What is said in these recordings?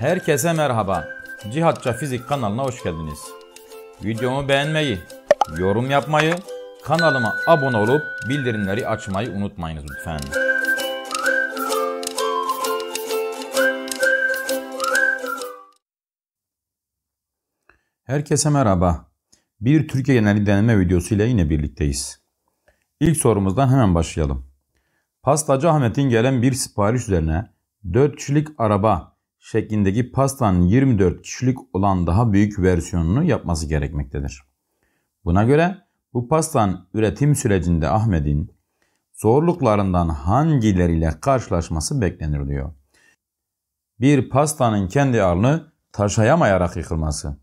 Herkese merhaba. Cihatça Fizik kanalına hoş geldiniz. Videomu beğenmeyi, yorum yapmayı, kanalıma abone olup bildirimleri açmayı unutmayınız lütfen. Herkese merhaba. Bir Türkiye geneli deneme videosu ile yine birlikteyiz. İlk sorumuzdan hemen başlayalım. Pastacı Ahmet'in gelen bir sipariş üzerine 4 kişilik araba şeklindeki pastanın 24 kişilik olan daha büyük versiyonunu yapması gerekmektedir. Buna göre bu pastanın üretim sürecinde Ahmet'in zorluklarından hangileriyle karşılaşması beklenir diyor. Bir pastanın kendi ağırlığını taşıyamayarak yıkılması.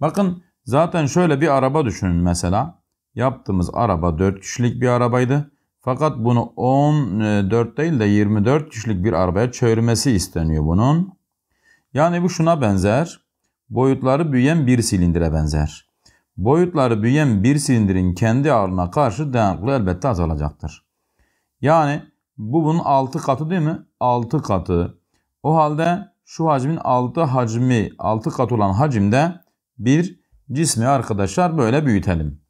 Bakın zaten şöyle bir araba düşünün mesela. Yaptığımız araba 4 kişilik bir arabaydı. Fakat bunu 14 değil de 24 kişilik bir arabaya çevirmesi isteniyor bunun. Yani bu şuna benzer. Boyutları büyüyen bir silindire benzer. Boyutları büyüyen bir silindirin kendi ağırlığına karşı dayanıklılığı elbette azalacaktır. Yani bu bunun 6 katı değil mi? 6 katı. O halde şu hacmin 6 katı olan hacimde bir cismi arkadaşlar böyle büyütelim.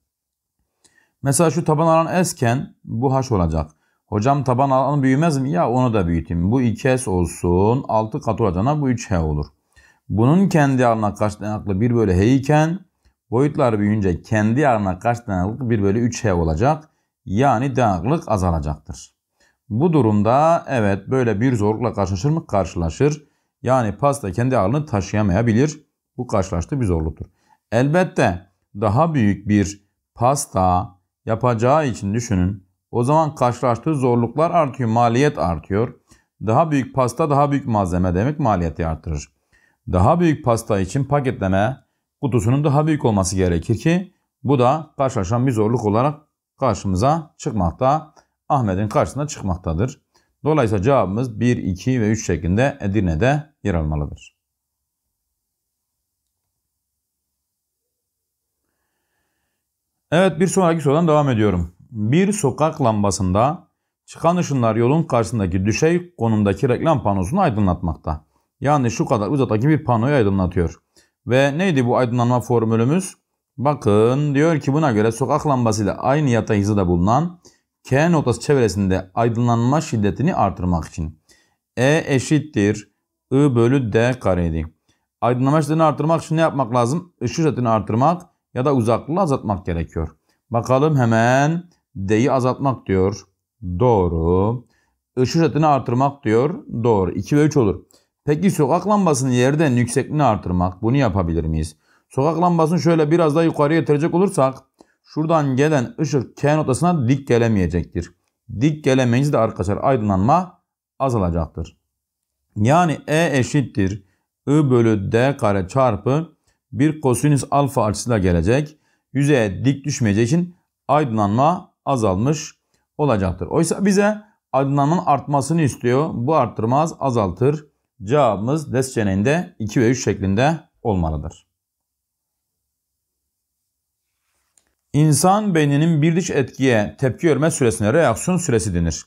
Mesela şu taban alanı s'ken bu h olacak. Hocam taban alanı büyümez mi? Ya onu da büyüteyim. Bu 2s olsun. 6 katı olacağına bu 3h olur. Bunun kendi ağırlığına karşı dayanıklı 1 bölü h iken boyutlar büyüyünce kendi ağırlığına karşı dayanıklı 1 bölü 3h olacak. Yani dayanıklılık azalacaktır. Bu durumda evet böyle bir zorlukla karşılaşır mı? Karşılaşır. Yani pasta kendi ağırlığını taşıyamayabilir. Bu karşılaştığı bir zorluktur. Elbette daha büyük bir pasta yapacağı için düşünün. O zaman karşılaştığı zorluklar artıyor, maliyet artıyor. Daha büyük pasta, daha büyük malzeme demek maliyeti artırır. Daha büyük pasta için paketleme kutusunun daha büyük olması gerekir ki bu da karşılaşan bir zorluk olarak karşımıza çıkmakta, Ahmet'in karşısına çıkmaktadır. Dolayısıyla cevabımız 1, 2 ve 3 şeklinde Edirne'de yer almalıdır. Evet, bir sonraki sorudan devam ediyorum. Bir sokak lambasında çıkan ışınlar yolun karşısındaki düşey konumdaki reklam panosunu aydınlatmakta. Yani şu kadar uzaktaki bir panoyu aydınlatıyor. Ve neydi bu aydınlanma formülümüz? Bakın diyor ki buna göre sokak lambasıyla aynı yatay hızda bulunan K noktası çevresinde aydınlanma şiddetini artırmak için. E eşittir I bölü D kareydi. Aydınlanma şiddetini artırmak için ne yapmak lazım? Işık şiddetini artırmak ya da uzaklığı azaltmak gerekiyor. Bakalım hemen D'yi azaltmak diyor. Doğru. Işık şiddetini artırmak diyor. Doğru. 2 ve 3 olur. Peki sokak lambasının yerden yüksekliğini artırmak. Bunu yapabilir miyiz? Sokak lambasını şöyle biraz daha yukarıya getirecek olursak şuradan gelen ışık K noktasına dik gelemeyecektir. Dik gelemeyince de arkadaşlar aydınlanma azalacaktır. Yani E eşittir I bölü D kare çarpı bir kosinüs alfa açısıyla gelecek. Yüzeye dik düşmeyeceği için aydınlanma azalmış olacaktır. Oysa bize aydınlanmanın artmasını istiyor. Bu arttırmaz, azaltır. Cevabımız D seçeneğinde 2 ve 3 şeklinde olmalıdır. İnsan beyninin bir dış etkiye tepki verme süresine reaksiyon süresi denir.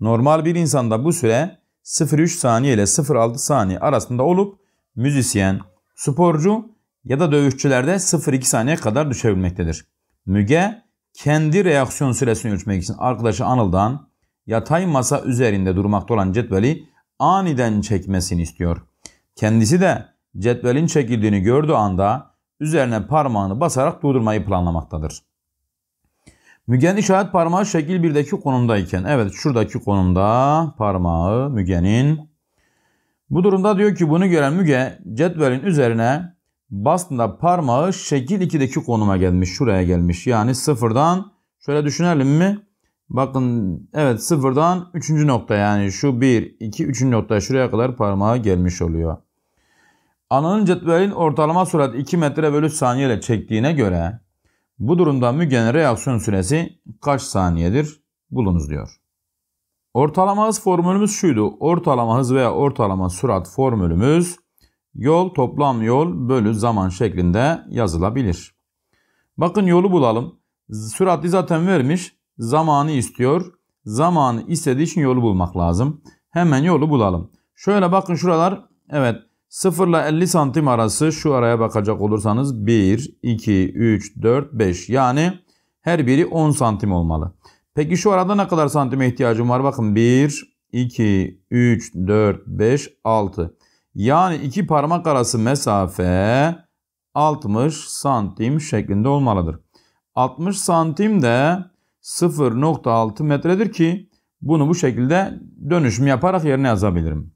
Normal bir insanda bu süre 0,3 saniye ile 0,6 saniye arasında olup müzisyen, sporcu ya da dövüşçülerde 0,2 saniye kadar düşebilmektedir. Müge kendi reaksiyon süresini ölçmek için arkadaşı Anıl'dan yatay masa üzerinde durmakta olan cetveli aniden çekmesini istiyor. Kendisi de cetvelin çekildiğini gördüğü anda üzerine parmağını basarak durdurmayı planlamaktadır. Müge'nin işaret parmağı şekil 1'deki konumdayken, evet şuradaki konumda parmağı Müge'nin. Bu durumda diyor ki bunu gören Müge cetvelin üzerine bastığında parmağı şekil 2'deki konuma gelmiş. Şuraya gelmiş. Yani sıfırdan şöyle düşünelim mi? Bakın evet sıfırdan 3. nokta yani şu 1, 2, 3. noktaya şuraya kadar parmağı gelmiş oluyor. Ananın cetvelin ortalama sürat 2 metre bölü saniye ile çektiğine göre bu durumda Müge'nin reaksiyon süresi kaç saniyedir? Bulunuz diyor. Ortalama hız formülümüz şuydu. Ortalama hız veya ortalama sürat formülümüz yol toplam yol bölü zaman şeklinde yazılabilir. Bakın yolu bulalım. Süratli zaten vermiş. Zamanı istiyor. Zamanı istediği için yolu bulmak lazım. Hemen yolu bulalım. Şöyle bakın şuralar. Evet. 0 ile 50 santim arası şu araya bakacak olursanız 1, 2, 3, 4, 5. Yani her biri 10 santim olmalı. Peki şu arada ne kadar santime ihtiyacım var? Bakın 1, 2, 3, 4, 5, 6. Yani iki parmak arası mesafe 60 santim şeklinde olmalıdır. 60 santim de 0.6 metredir ki bunu bu şekilde dönüşüm yaparak yerine yazabilirim.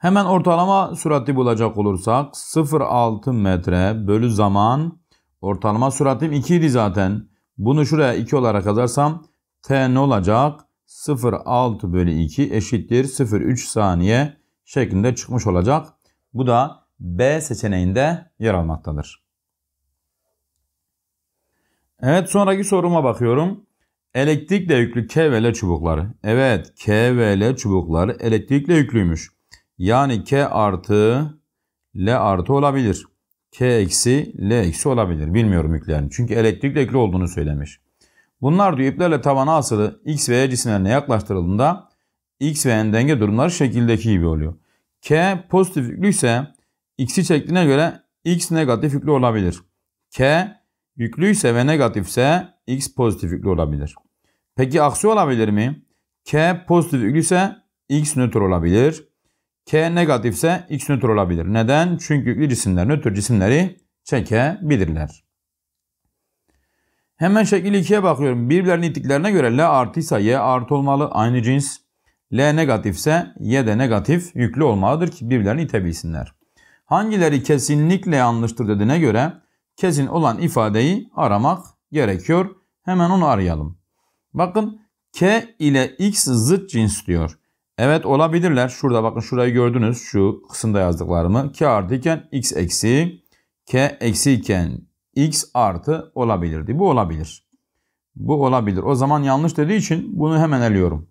Hemen ortalama sürati bulacak olursak 0.6 metre bölü zaman, ortalama süratim 2 idi zaten. Bunu şuraya 2 olarak yazarsam t ne olacak? 0.6 bölü 2 eşittir 0.3 saniye şeklinde çıkmış olacak. Bu da B seçeneğinde yer almaktadır. Evet, sonraki soruma bakıyorum. Elektrikle yüklü K ve L çubukları. Evet, K ve L çubukları elektrikle yüklüymüş. Yani K artı L artı olabilir. K eksi L eksi olabilir. Bilmiyorum yüklerini. Çünkü elektrikle yüklü olduğunu söylemiş. Bunlar diyor iplerle tavana asılı X ve Y cisimlerine yaklaştırıldığında X ve N denge durumları şekildeki gibi oluyor. K pozitif yüklüyse X'i çektiğine göre X negatif yüklü olabilir. K yüklüyse ve negatifse X pozitif yüklü olabilir. Peki aksi olabilir mi? K pozitif yüklüyse X nötr olabilir. K negatifse X nötr olabilir. Neden? Çünkü yüklü cisimler nötr cisimleri çekebilirler. Hemen şekil 2'ye bakıyorum. Birbirlerinin ittiklerine göre L artıysa Y artı olmalı. Aynı cins. L negatifse Y de negatif yüklü olmalıdır ki birbirlerini itebilsinler. Hangileri kesinlikle yanlıştır dediğine göre kesin olan ifadeyi aramak gerekiyor. Hemen onu arayalım. Bakın K ile X zıt cins diyor. Evet, olabilirler. Şurada bakın, şurayı gördünüz. Şu kısımda yazdıklarımı. K artı iken X eksi. K eksi iken X artı olabilirdi. Bu olabilir. Bu olabilir. O zaman yanlış dediği için bunu hemen eliyorum.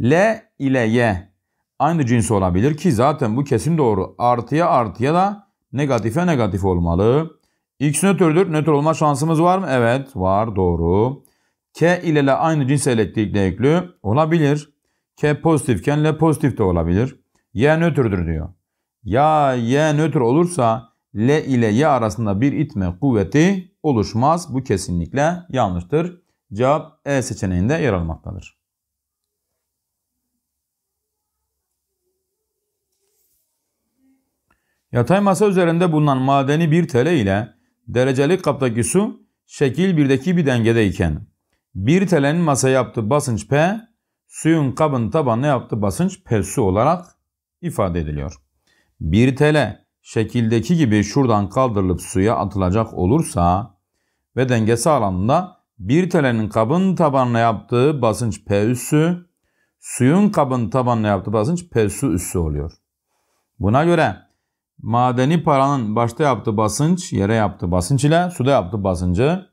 L ile Y aynı cins olabilir ki zaten bu kesin doğru. Artıya artıya da negatife negatif olmalı. X nötrdür. Nötr olma şansımız var mı? Evet var, doğru. K ile L aynı cins elektrikle yüklü olabilir. K pozitifken L pozitif de olabilir. Y nötrdür diyor. Ya Y nötr olursa L ile Y arasında bir itme kuvveti oluşmaz. Bu kesinlikle yanlıştır. Cevap E seçeneğinde yer almaktadır. Yatay masa üzerinde bulunan madeni bir tele ile derecelik kaptaki su şekil 1'deki bir dengedeyken 1 telenin masaya yaptığı basınç P, suyun kabın tabanına yaptığı basınç P su olarak ifade ediliyor. 1 tele şekildeki gibi şuradan kaldırılıp suya atılacak olursa ve denge sağlandığında 1 telenin kabın tabanına yaptığı basınç P üssü, suyun kabın tabanına yaptığı basınç P su üssü oluyor. Buna göre madeni paranın başta yaptığı basınç, yere yaptığı basınç ile suda yaptığı basıncı,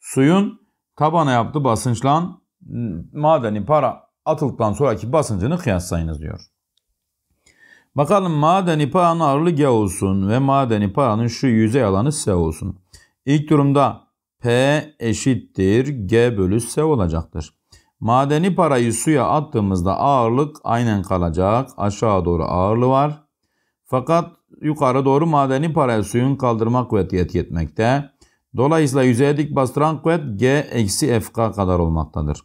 suyun tabana yaptığı basınçla madeni para atıldıktan sonraki basıncını kıyaslayınız diyor. Bakalım, madeni paranın ağırlığı G olsun ve madeni paranın şu yüzey alanı S olsun. İlk durumda P eşittir G bölü S olacaktır. Madeni parayı suya attığımızda ağırlık aynen kalacak. Aşağı doğru ağırlığı var. Fakat yukarı doğru madeni paraya suyun kaldırma kuvveti etki etmekte. Dolayısıyla yüzeye dik bastıran kuvvet G eksi FK kadar olmaktadır.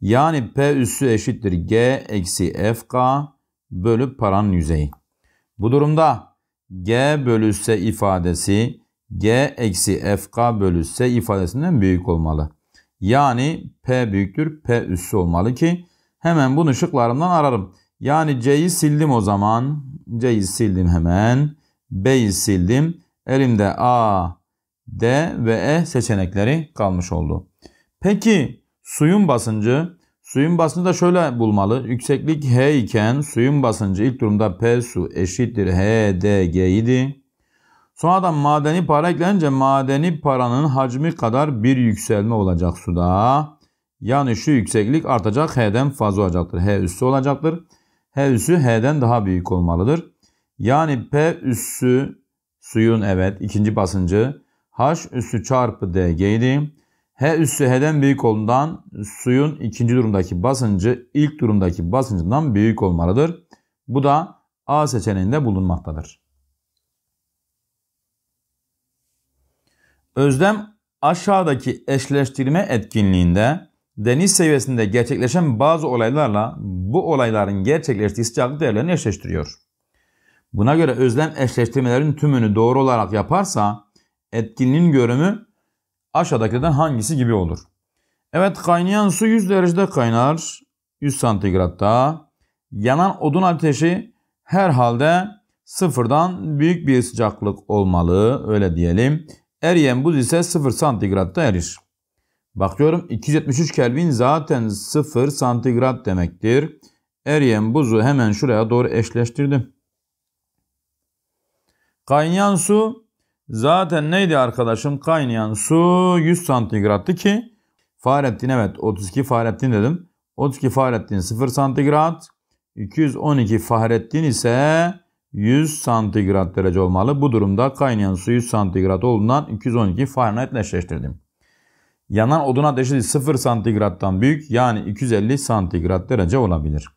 Yani P üssü eşittir G eksi FK bölü paranın yüzeyi. Bu durumda G bölü S ifadesi G eksi FK bölü S ifadesinden büyük olmalı. Yani P büyüktür P üssü olmalı ki hemen bunu şıklarımdan ararım. Yani C'yi sildim o zaman. C'yi sildim hemen. B'yi sildim. Elimde A, D ve E seçenekleri kalmış oldu. Peki suyun basıncı? Suyun basıncı da şöyle bulmalı. Yükseklik H iken suyun basıncı ilk durumda P su eşittir H, D, G idi. Sonradan madeni para eklenince madeni paranın hacmi kadar bir yükselme olacak suda. Yani şu yükseklik artacak, H'den fazla olacaktır. H üssü olacaktır. H üssü H'den daha büyük olmalıdır. Yani P üssü suyun evet ikinci basıncı H üssü çarpı DG idi. H üssü H'den büyük olduğundan suyun ikinci durumdaki basıncı ilk durumdaki basıncından büyük olmalıdır. Bu da A seçeneğinde bulunmaktadır. Özdem aşağıdaki eşleştirme etkinliğinde deniz seviyesinde gerçekleşen bazı olaylarla bu olayların gerçekleştiği sıcaklık değerlerini eşleştiriyor. Buna göre Özdem eşleştirmelerin tümünü doğru olarak yaparsa etkinliğin görünümü aşağıdakilerden hangisi gibi olur? Evet, kaynayan su 100 derecede kaynar, 100 santigratta. Yanan odun ateşi herhalde sıfırdan büyük bir sıcaklık olmalı, öyle diyelim. Eriyen buz ise 0 santigratta erir. Bakıyorum 273 Kelvin zaten 0 santigrat demektir. Eriyen buzu hemen şuraya doğru eşleştirdim. Kaynayan su zaten neydi arkadaşım? Kaynayan su 100 santigrattı ki Fahrettin, evet 32 Fahrettin dedim. 32 Fahrettin 0 santigrat. 212 Fahrettin ise 100 santigrat derece olmalı. Bu durumda kaynayan su 100 santigrat olduğundan 212 Fahrenheit'le eşleştirdim. Yanan odun ateşi 0 santigrattan büyük, yani 250 santigrat derece olabilir.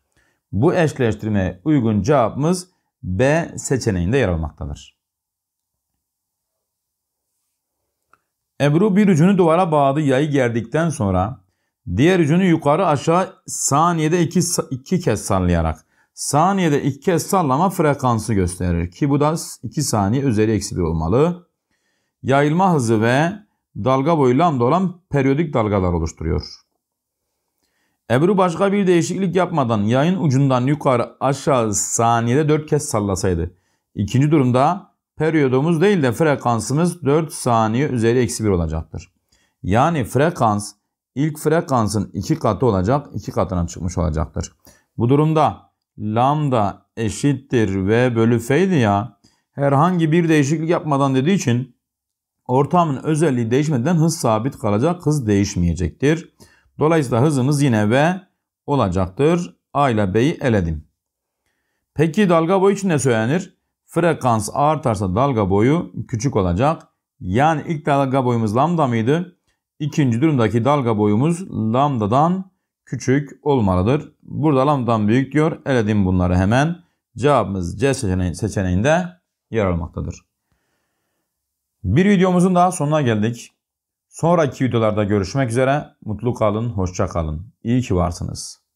Bu eşleştirmeye uygun cevabımız B seçeneğinde yer almaktadır. Ebru bir ucunu duvara bağladı yayı gerdikten sonra diğer ucunu yukarı aşağı saniyede 2 kez sallayarak, saniyede 2 kez sallama frekansı gösterir ki bu da 2 saniye üzeri eksi 1 olmalı. Yayılma hızı ve dalga boyu lambda olan periyodik dalgalar oluşturuyor. Ebru başka bir değişiklik yapmadan yayın ucundan yukarı aşağı saniyede 4 kez sallasaydı, İkinci durumda periyodumuz değil de frekansımız 4 saniye üzeri eksi 1 olacaktır. Yani frekans ilk frekansın 2 katı olacak, 2 katına çıkmış olacaktır. Bu durumda lambda eşittir v bölü f'ydi ya, herhangi bir değişiklik yapmadan dediği için ortamın özelliği değişmeden hız sabit kalacak, hız değişmeyecektir. Dolayısıyla hızımız yine V olacaktır. A ile B'yi eledim. Peki dalga boyu için ne söylenir? Frekans artarsa dalga boyu küçük olacak. Yani ilk dalga boyumuz lambda mıydı? İkinci durumdaki dalga boyumuz lambdadan küçük olmalıdır. Burada lambdadan büyük diyor. Eledim bunları hemen. Cevabımız C seçeneğinde yer almaktadır. Bir videomuzun daha sonuna geldik. Sonraki videolarda görüşmek üzere. Mutlu kalın, hoşça kalın. İyi ki varsınız.